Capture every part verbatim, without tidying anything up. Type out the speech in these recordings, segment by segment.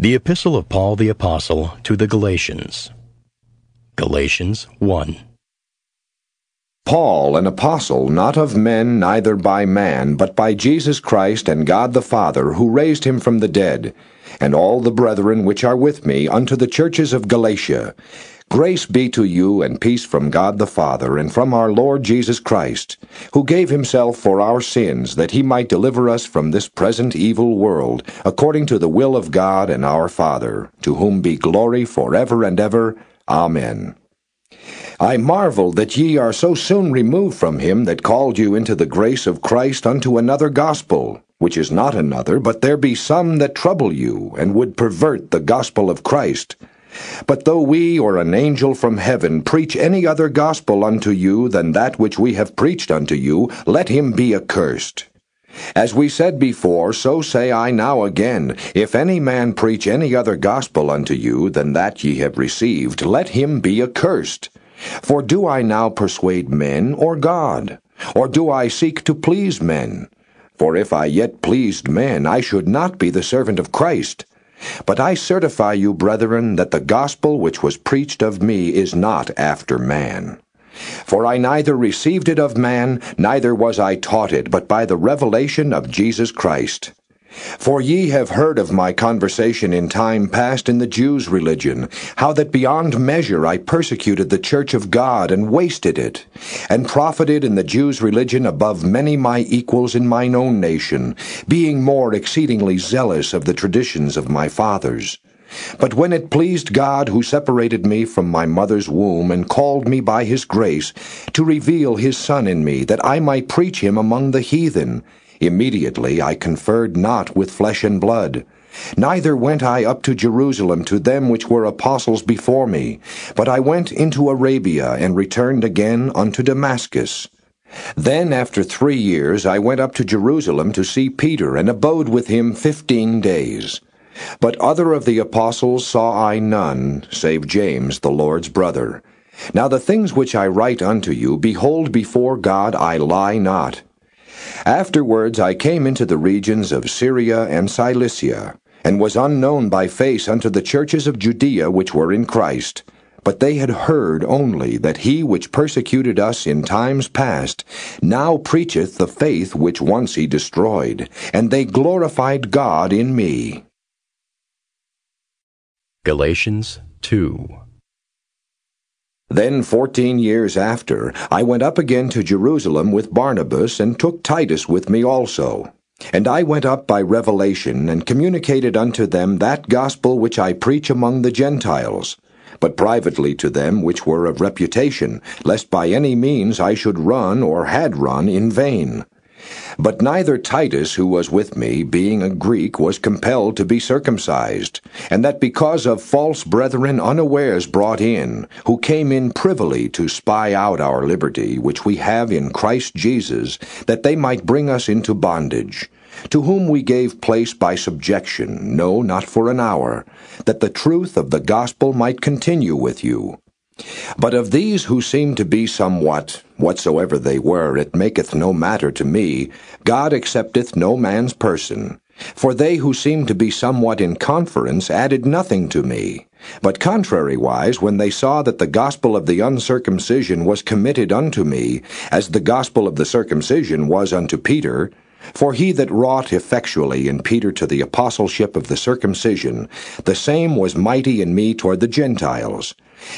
The Epistle of Paul the Apostle to the Galatians. Galatians one. Paul, an apostle, not of men, neither by man, but by Jesus Christ and God the Father, who raised him from the dead, and all the brethren which are with me, unto the churches of Galatia. Grace be to you, and peace from God the Father, and from our Lord Jesus Christ, who gave himself for our sins, that he might deliver us from this present evil world, according to the will of God and our Father, to whom be glory forever and ever. Amen. I marvel that ye are so soon removed from him that called you into the grace of Christ unto another gospel, which is not another, but there be some that trouble you, and would pervert the gospel of Christ. But though we or an angel from heaven preach any other gospel unto you than that which we have preached unto you, let him be accursed. As we said before, so say I now again, if any man preach any other gospel unto you than that ye have received, let him be accursed. For do I now persuade men or God? Or do I seek to please men? For if I yet pleased men, I should not be the servant of Christ. But I certify you, brethren, that the gospel which was preached of me is not after man. For I neither received it of man, neither was I taught it, but by the revelation of Jesus Christ. For ye have heard of my conversation in time past in the Jews' religion, how that beyond measure I persecuted the church of God, and wasted it, and profited in the Jews' religion above many my equals in mine own nation, being more exceedingly zealous of the traditions of my fathers. But when it pleased God, who separated me from my mother's womb, and called me by his grace, to reveal his Son in me, that I might preach him among the heathen, immediately I conferred not with flesh and blood. Neither went I up to Jerusalem to them which were apostles before me, but I went into Arabia, and returned again unto Damascus. Then after three years I went up to Jerusalem to see Peter, and abode with him fifteen days. But other of the apostles saw I none, save James the Lord's brother. Now the things which I write unto you, behold, before God I lie not. Afterwards I came into the regions of Syria and Cilicia, and was unknown by face unto the churches of Judea which were in Christ. But they had heard only that he which persecuted us in times past now preacheth the faith which once he destroyed, and they glorified God in me. Galatians two. Then fourteen years after, I went up again to Jerusalem with Barnabas, and took Titus with me also. And I went up by revelation, and communicated unto them that gospel which I preach among the Gentiles, but privately to them which were of reputation, lest by any means I should run, or had run, in vain. But neither Titus, who was with me, being a Greek, was compelled to be circumcised, and that because of false brethren unawares brought in, who came in privily to spy out our liberty, which we have in Christ Jesus, that they might bring us into bondage, to whom we gave place by subjection, no, not for an hour, that the truth of the gospel might continue with you. But of these who seemed to be somewhat, whatsoever they were, it maketh no matter to me, God accepteth no man's person. For they who seemed to be somewhat in conference added nothing to me. But contrariwise, when they saw that the gospel of the uncircumcision was committed unto me, as the gospel of the circumcision was unto Peter, for he that wrought effectually in Peter to the apostleship of the circumcision, the same was mighty in me toward the Gentiles.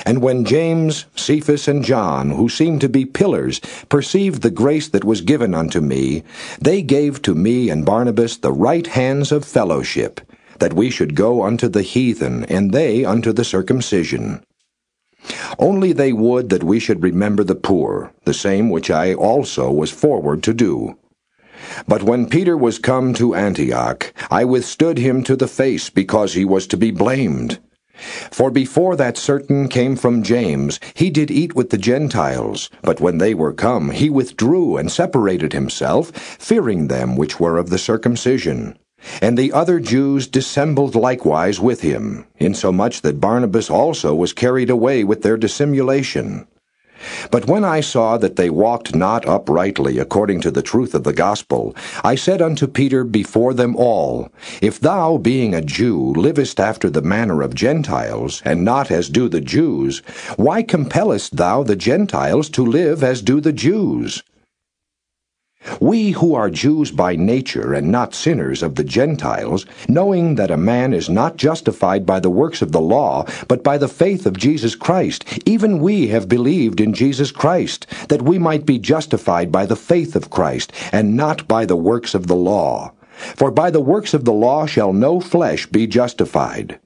And when James, Cephas, and John, who seemed to be pillars, perceived the grace that was given unto me, they gave to me and Barnabas the right hands of fellowship, that we should go unto the heathen, and they unto the circumcision. Only they would that we should remember the poor, the same which I also was forward to do. But when Peter was come to Antioch, I withstood him to the face, because he was to be blamed. For before that certain came from James, he did eat with the Gentiles, but when they were come, he withdrew and separated himself, fearing them which were of the circumcision. And the other Jews dissembled likewise with him, insomuch that Barnabas also was carried away with their dissimulation. But when I saw that they walked not uprightly according to the truth of the gospel, I said unto Peter before them all, If thou, being a Jew, livest after the manner of Gentiles, and not as do the Jews, why compellest thou the Gentiles to live as do the Jews? We who are Jews by nature and not sinners of the Gentiles, knowing that a man is not justified by the works of the law, but by the faith of Jesus Christ, even we have believed in Jesus Christ, that we might be justified by the faith of Christ, and not by the works of the law. For by the works of the law shall no flesh be justified.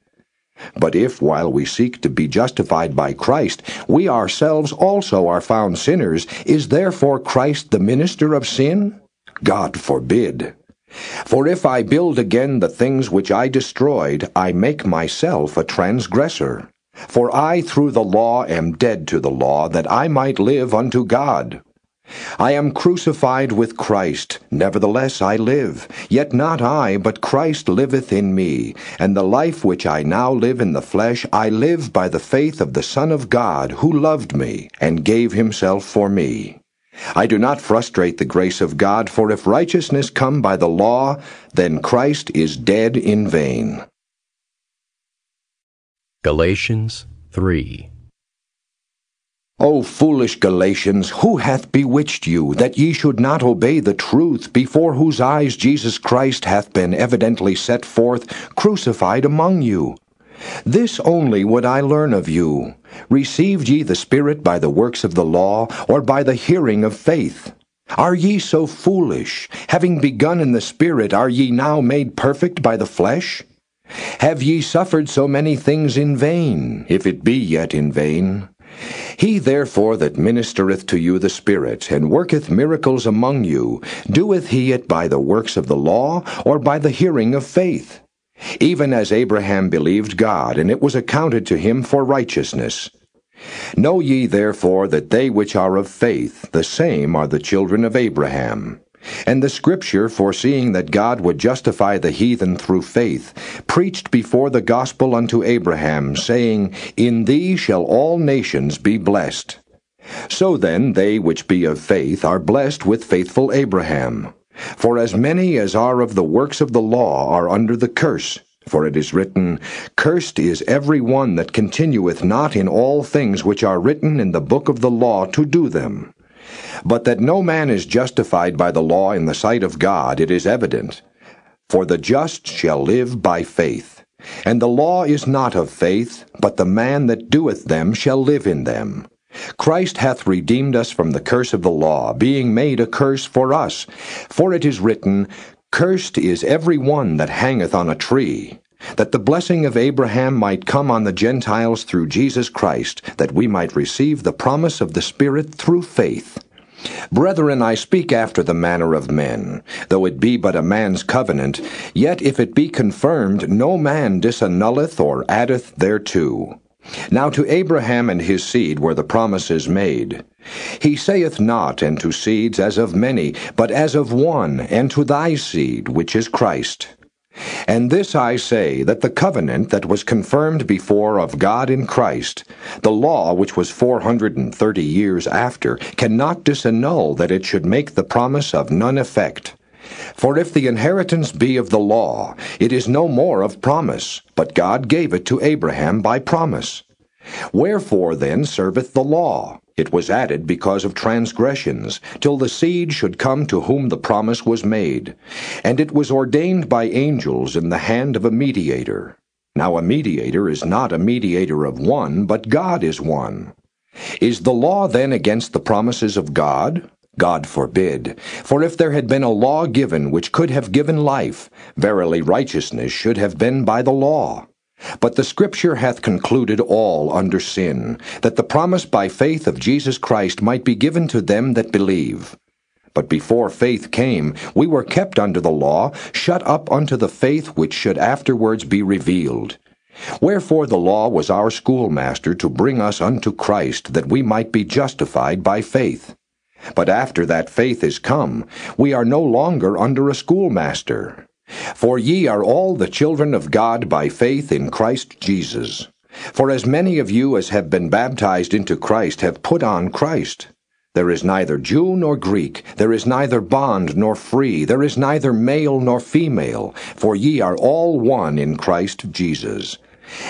But if, while we seek to be justified by Christ, we ourselves also are found sinners, is therefore Christ the minister of sin? God forbid. For if I build again the things which I destroyed, I make myself a transgressor. For I through the law am dead to the law, that I might live unto God. I am crucified with Christ, nevertheless I live, yet not I, but Christ liveth in me. And the life which I now live in the flesh, I live by the faith of the Son of God, who loved me, and gave himself for me. I do not frustrate the grace of God, for if righteousness come by the law, then Christ is dead in vain. Galatians three. O foolish Galatians, who hath bewitched you, that ye should not obey the truth, before whose eyes Jesus Christ hath been evidently set forth, crucified among you? This only would I learn of you. Received ye the Spirit by the works of the law, or by the hearing of faith? Are ye so foolish? Having begun in the Spirit, are ye now made perfect by the flesh? Have ye suffered so many things in vain, if it be yet in vain? He therefore that ministereth to you the Spirit, and worketh miracles among you, doeth he it by the works of the law, or by the hearing of faith? Even as Abraham believed God, and it was accounted to him for righteousness. Know ye therefore that they which are of faith, the same are the children of Abraham. And the Scripture, foreseeing that God would justify the heathen through faith, preached before the gospel unto Abraham, saying, In thee shall all nations be blessed. So then they which be of faith are blessed with faithful Abraham. For as many as are of the works of the law are under the curse. For it is written, Cursed is every one that continueth not in all things which are written in the book of the law to do them. But that no man is justified by the law in the sight of God, it is evident. For the just shall live by faith. And the law is not of faith, but the man that doeth them shall live in them. Christ hath redeemed us from the curse of the law, being made a curse for us. For it is written, Cursed is every one that hangeth on a tree, that the blessing of Abraham might come on the Gentiles through Jesus Christ, that we might receive the promise of the Spirit through faith. Brethren, I speak after the manner of men. Though it be but a man's covenant, yet if it be confirmed, no man disannulleth or addeth thereto. Now to Abraham and his seed were the promises made. He saith not unto seeds as of many, but as of one, and to thy seed, which is Christ. And this I say, that the covenant that was confirmed before of God in Christ, the law which was four hundred and thirty years after, cannot disannul that it should make the promise of none effect. For if the inheritance be of the law, it is no more of promise, but God gave it to Abraham by promise. Wherefore then serveth the law? It was added because of transgressions, till the seed should come to whom the promise was made. And it was ordained by angels in the hand of a mediator. Now a mediator is not a mediator of one, but God is one. Is the law then against the promises of God? God forbid. For if there had been a law given which could have given life, verily righteousness should have been by the law. But the Scripture hath concluded all under sin, that the promise by faith of Jesus Christ might be given to them that believe. But before faith came, we were kept under the law, shut up unto the faith which should afterwards be revealed. Wherefore the law was our schoolmaster to bring us unto Christ, that we might be justified by faith. But after that faith is come, we are no longer under a schoolmaster. For ye are all the children of God by faith in Christ Jesus. For as many of you as have been baptized into Christ have put on Christ. There is neither Jew nor Greek, there is neither bond nor free, there is neither male nor female, for ye are all one in Christ Jesus.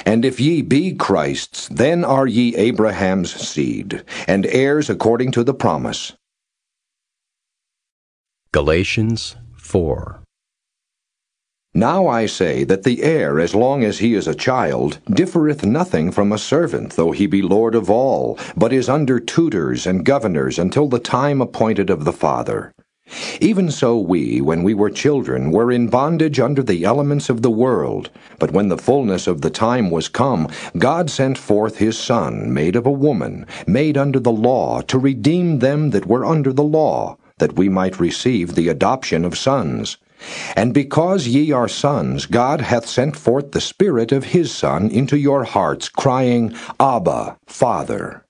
And if ye be Christ's, then are ye Abraham's seed, and heirs according to the promise. Galatians four. Now I say that the heir, as long as he is a child, differeth nothing from a servant, though he be Lord of all, but is under tutors and governors until the time appointed of the Father. Even so we, when we were children, were in bondage under the elements of the world. But when the fullness of the time was come, God sent forth his Son, made of a woman, made under the law, to redeem them that were under the law, that we might receive the adoption of sons. And because ye are sons, God hath sent forth the Spirit of his Son into your hearts, crying, Abba, Father.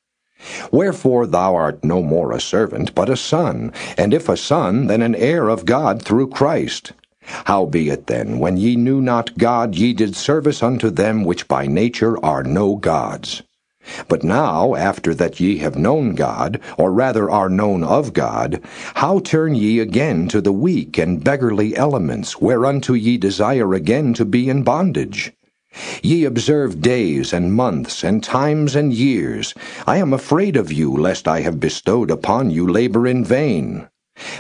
Wherefore thou art no more a servant, but a son, and if a son, then an heir of God through Christ. Howbeit then, when ye knew not God, ye did service unto them which by nature are no gods. But now, after that ye have known God, or rather are known of God, how turn ye again to the weak and beggarly elements, whereunto ye desire again to be in bondage? Ye observe days and months and times and years. I am afraid of you, lest I have bestowed upon you labor in vain.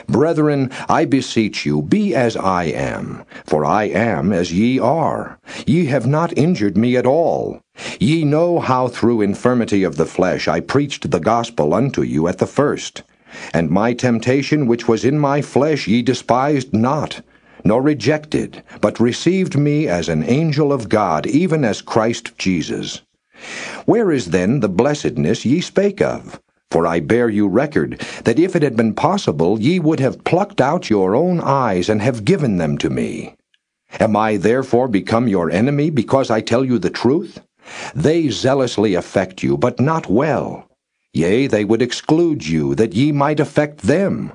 Brethren, I beseech you, be as I am, for I am as ye are. Ye have not injured me at all. Ye know how through infirmity of the flesh I preached the gospel unto you at the first. And my temptation which was in my flesh ye despised not, nor rejected, but received me as an angel of God, even as Christ Jesus. Where is then the blessedness ye spake of? For I bear you record, that if it had been possible, ye would have plucked out your own eyes, and have given them to me. Am I therefore become your enemy, because I tell you the truth? They zealously affect you, but not well. Yea, they would exclude you, that ye might affect them.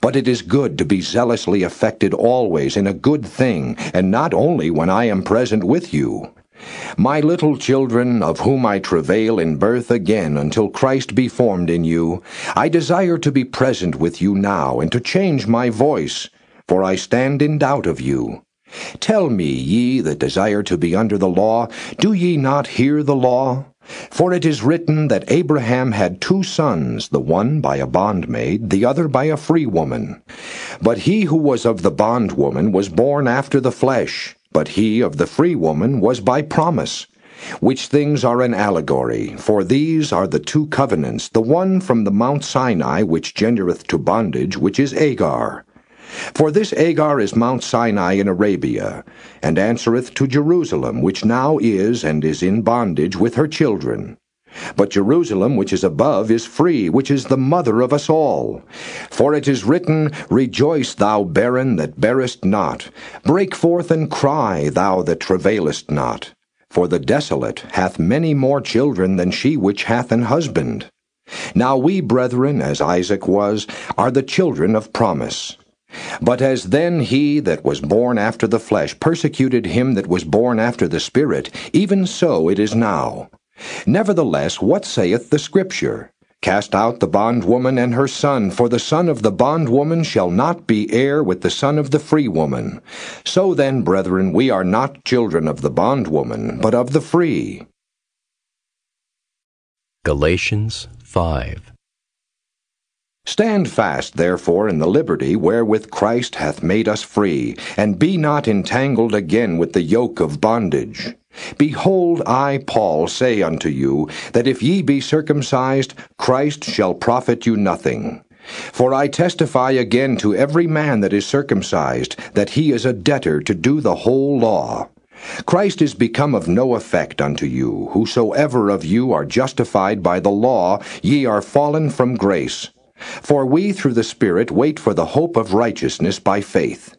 But it is good to be zealously affected always in a good thing, and not only when I am present with you. My little children, of whom I travail in birth again until Christ be formed in you, I desire to be present with you now, and to change my voice, for I stand in doubt of you. Tell me, ye that desire to be under the law, do ye not hear the law? For it is written that Abraham had two sons, the one by a bondmaid, the other by a free woman. But he who was of the bondwoman was born after the flesh, but he of the free woman was by promise, which things are an allegory, for these are the two covenants, the one from the Mount Sinai, which gendereth to bondage, which is Agar. For this Agar is Mount Sinai in Arabia, and answereth to Jerusalem, which now is and is in bondage with her children. But Jerusalem, which is above, is free, which is the mother of us all. For it is written, Rejoice, thou barren that bearest not. Break forth and cry, thou that travailest not. For the desolate hath many more children than she which hath an husband. Now we, brethren, as Isaac was, are the children of promise. But as then he that was born after the flesh persecuted him that was born after the Spirit, even so it is now. Nevertheless, what saith the Scripture? Cast out the bondwoman and her son, for the son of the bondwoman shall not be heir with the son of the free woman. So then, brethren, we are not children of the bondwoman, but of the free. Galatians five. Stand fast, therefore, in the liberty wherewith Christ hath made us free, and be not entangled again with the yoke of bondage. Behold, I, Paul, say unto you, that if ye be circumcised, Christ shall profit you nothing. For I testify again to every man that is circumcised, that he is a debtor to do the whole law. Christ is become of no effect unto you. Whosoever of you are justified by the law, ye are fallen from grace. For we through the Spirit wait for the hope of righteousness by faith.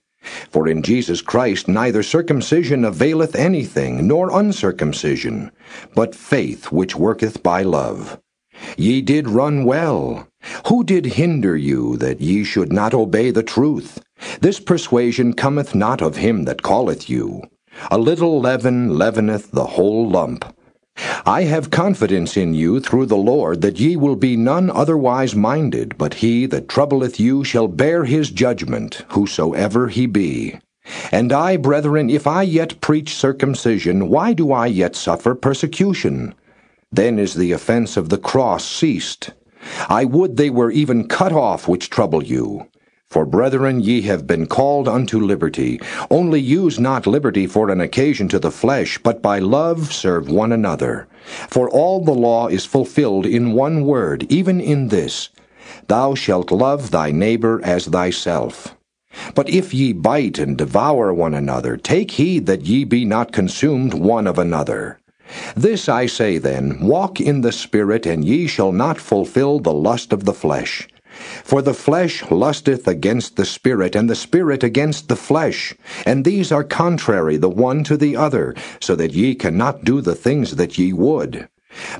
For in Jesus Christ neither circumcision availeth anything, nor uncircumcision, but faith which worketh by love. Ye did run well. Who did hinder you, that ye should not obey the truth? This persuasion cometh not of him that calleth you. A little leaven leaveneth the whole lump. I have confidence in you through the Lord, that ye will be none otherwise minded, but he that troubleth you shall bear his judgment, whosoever he be. And I, brethren, if I yet preach circumcision, why do I yet suffer persecution? Then is the offense of the cross ceased. I would they were even cut off which trouble you. For, brethren, ye have been called unto liberty. Only use not liberty for an occasion to the flesh, but by love serve one another. For all the law is fulfilled in one word, even in this, Thou shalt love thy neighbor as thyself. But if ye bite and devour one another, take heed that ye be not consumed one of another. This I say then, walk in the Spirit, and ye shall not fulfill the lust of the flesh. For the flesh lusteth against the Spirit, and the Spirit against the flesh, and these are contrary the one to the other, so that ye cannot do the things that ye would.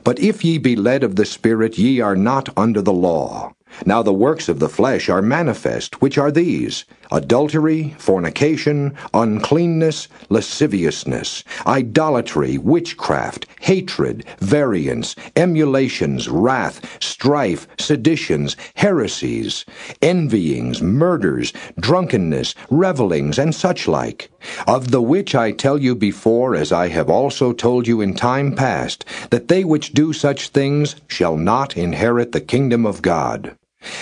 But if ye be led of the Spirit, ye are not under the law. Now the works of the flesh are manifest, which are these: adultery, fornication, uncleanness, lasciviousness, idolatry, witchcraft, hatred, variance, emulations, wrath, strife, seditions, heresies, envyings, murders, drunkenness, revellings, and such like, of the which I tell you before, as I have also told you in time past, that they which do such things shall not inherit the kingdom of God.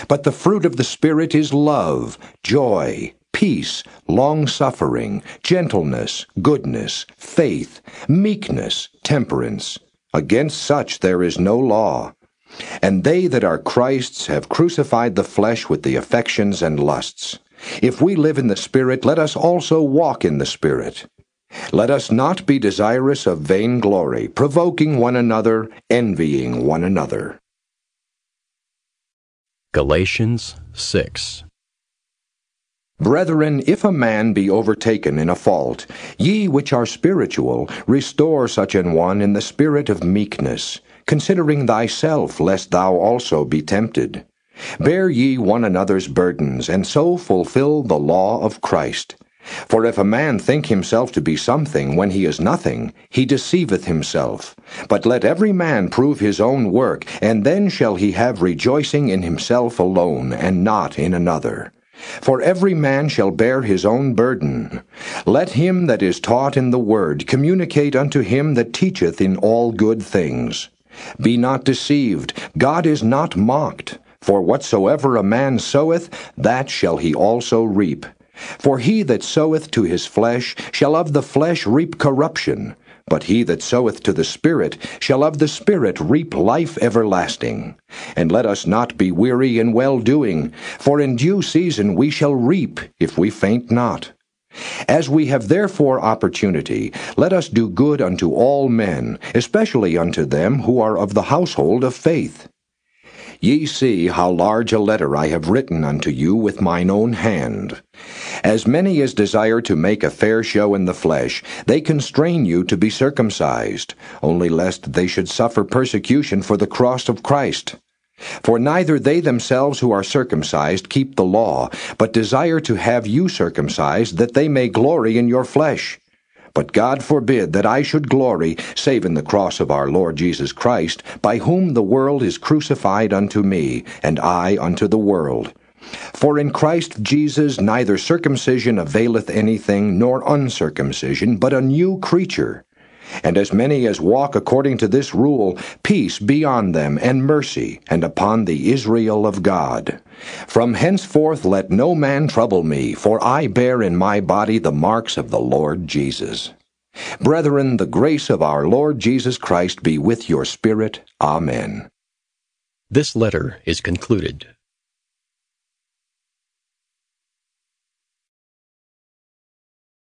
But the fruit of the Spirit is love, joy, peace, long-suffering, gentleness, goodness, faith, meekness, temperance. Against such there is no law. And they that are Christ's have crucified the flesh with the affections and lusts. If we live in the Spirit, let us also walk in the Spirit. Let us not be desirous of vainglory, provoking one another, envying one another. Galatians six. Brethren, if a man be overtaken in a fault, ye which are spiritual, restore such an one in the spirit of meekness, considering thyself, lest thou also be tempted. Bear ye one another's burdens, and so fulfill the law of Christ. For if a man think himself to be something when he is nothing, he deceiveth himself. But let every man prove his own work, and then shall he have rejoicing in himself alone, and not in another. For every man shall bear his own burden. Let him that is taught in the word communicate unto him that teacheth in all good things. Be not deceived, God is not mocked. For whatsoever a man soweth, that shall he also reap. For he that soweth to his flesh shall of the flesh reap corruption, but he that soweth to the Spirit shall of the Spirit reap life everlasting. And let us not be weary in well-doing, for in due season we shall reap, if we faint not. As we have therefore opportunity, let us do good unto all men, especially unto them who are of the household of faith. Ye see how large a letter I have written unto you with mine own hand. As many as desire to make a fair show in the flesh, they constrain you to be circumcised, only lest they should suffer persecution for the cross of Christ. For neither they themselves who are circumcised keep the law, but desire to have you circumcised, that they may glory in your flesh. But God forbid that I should glory, save in the cross of our Lord Jesus Christ, by whom the world is crucified unto me, and I unto the world. For in Christ Jesus neither circumcision availeth anything, nor uncircumcision, but a new creature. And as many as walk according to this rule, peace be on them, and mercy, and upon the Israel of God. From henceforth let no man trouble me, for I bear in my body the marks of the Lord Jesus. Brethren, the grace of our Lord Jesus Christ be with your spirit. Amen. This letter is concluded.